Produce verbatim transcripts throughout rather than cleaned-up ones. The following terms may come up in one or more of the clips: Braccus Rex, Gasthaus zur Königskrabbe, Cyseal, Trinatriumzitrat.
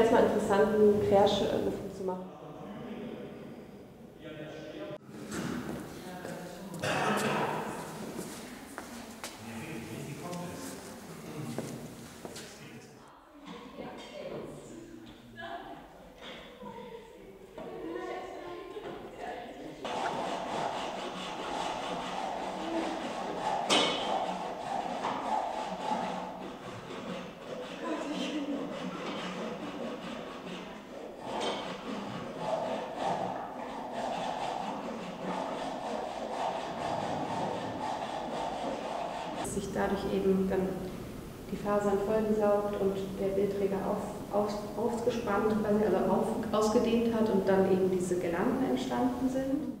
wäre es mal interessant, einen Querschnitt zu machen. Sich dadurch eben dann die Fasern vollgesaugt und der Bildträger auf, auf, aufgespannt, also auf, ausgedehnt hat und dann eben diese Girlanden entstanden sind.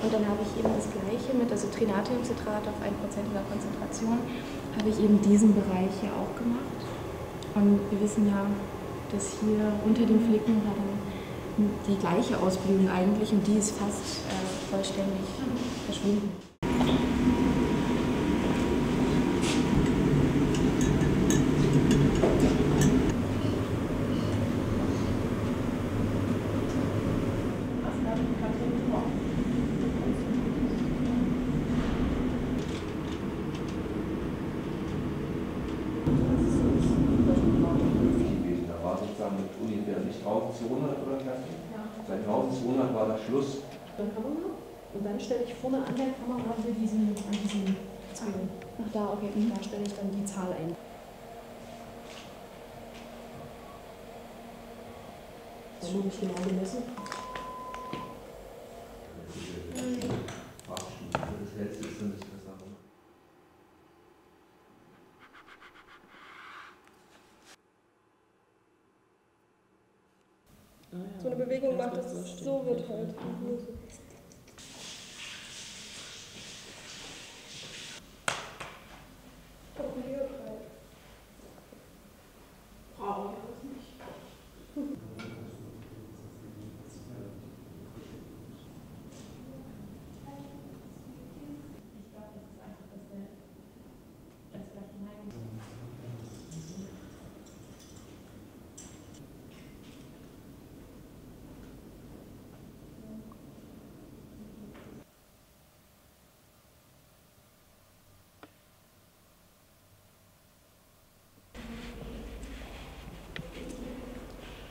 Und dann habe ich eben das Gleiche mit, also Trinatriumzitrat auf ein Prozentiger Konzentration, habe ich eben diesen Bereich hier auch gemacht. Und wir wissen ja, dass hier unter den Flicken dann die gleiche Ausblühung eigentlich und die ist fast äh, vollständig verschwunden. Mit ungefähr nicht tausendzweihundert oder Kaffee. Ja. Seit tausendzweihundert war der Schluss. Dann Kamera und dann stelle ich vorne an der Kamera für diesen, an diesen Zahlen. Ach da, okay, mhm. Da stelle ich dann die Zahl ein. Das ist schon nicht genau gemessen. Das letzte ist dann so eine Bewegung macht, dass es so wird halt. Brauchen wir das nicht.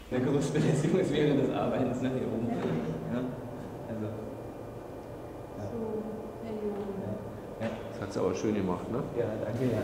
Eine Berufsbelästigung ist während des Arbeitens, ne, hier oben. Ja. Also. Ja. Ja. Das hat sie aber schön gemacht, ne? Ja, danke. Ja.